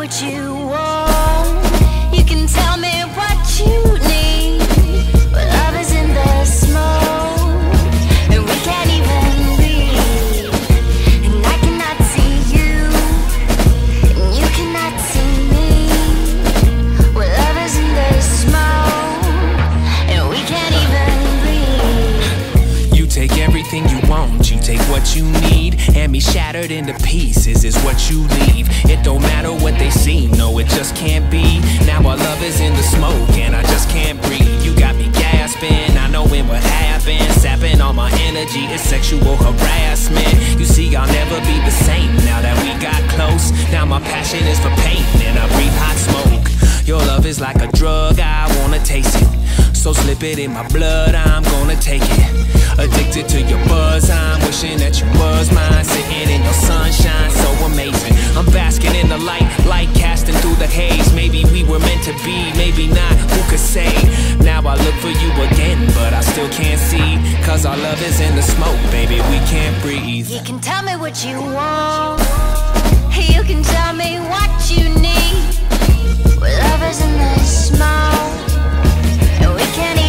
what you want. You can tell me what you need, but love is in the smoke, and we can't even breathe. And I cannot see you, and you cannot see me. Well, love is in the smoke, and we can't even breathe. You take everything you want, you take what you need, and me shattered into pieces is what you leave. It don't matter what they see, no, it just can't be. Now our love is in the smoke and I just can't breathe. You got me gasping, I know it would happen, sapping all my energy, it's sexual harassment. You see, I'll never be the same now that we got close. Now my passion is for pain and I breathe hot smoke. Your love is like a drug, I wanna taste it, so slip it in my blood, I'm gonna take it. Addicted to your buzz, I'm wishing that you was mine. Sitting in your sunshine, so amazing, I'm basking in the light, light casting through the haze. Maybe we were meant to be, maybe not, who could say? Now I look for you again, but I still can't see, cause our love is in the smoke, baby, we can't breathe. You can tell me what you want, you can tell me what you need. We're lovers in the smoke, and we can't even.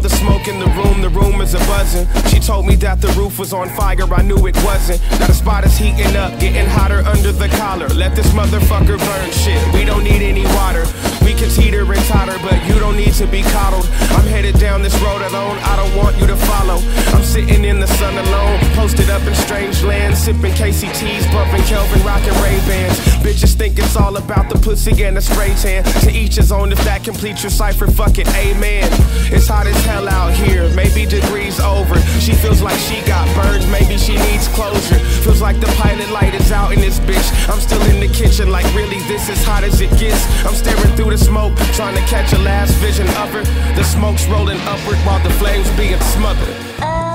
The smoke in the room is a buzzing. She told me that the roof was on fire, I knew it wasn't. Now the spot is heating up, getting hotter under the collar. Let this motherfucker burn shit, we don't need any water. We can teeter and totter, but you don't need to be coddled. I'm headed down this road alone, I don't want you to follow. I'm sitting in the sun alone, posted up in strange lands, sipping KCTs, bumping Kelvin, rocking Ray-Bans. Bitches think it's all about the pussy and the spray tan. To each his own, if that completes your cipher, fuck it, amen. It's hot as hell out here, maybe degrees over. She feels like she got burned, maybe she needs closure. Feels like the pilot light is out in this bitch. I'm still in the kitchen like really this is hot as it gets. I'm staring through the smoke, trying to catch a last vision of her. The smoke's rolling upward while the flames being smothered.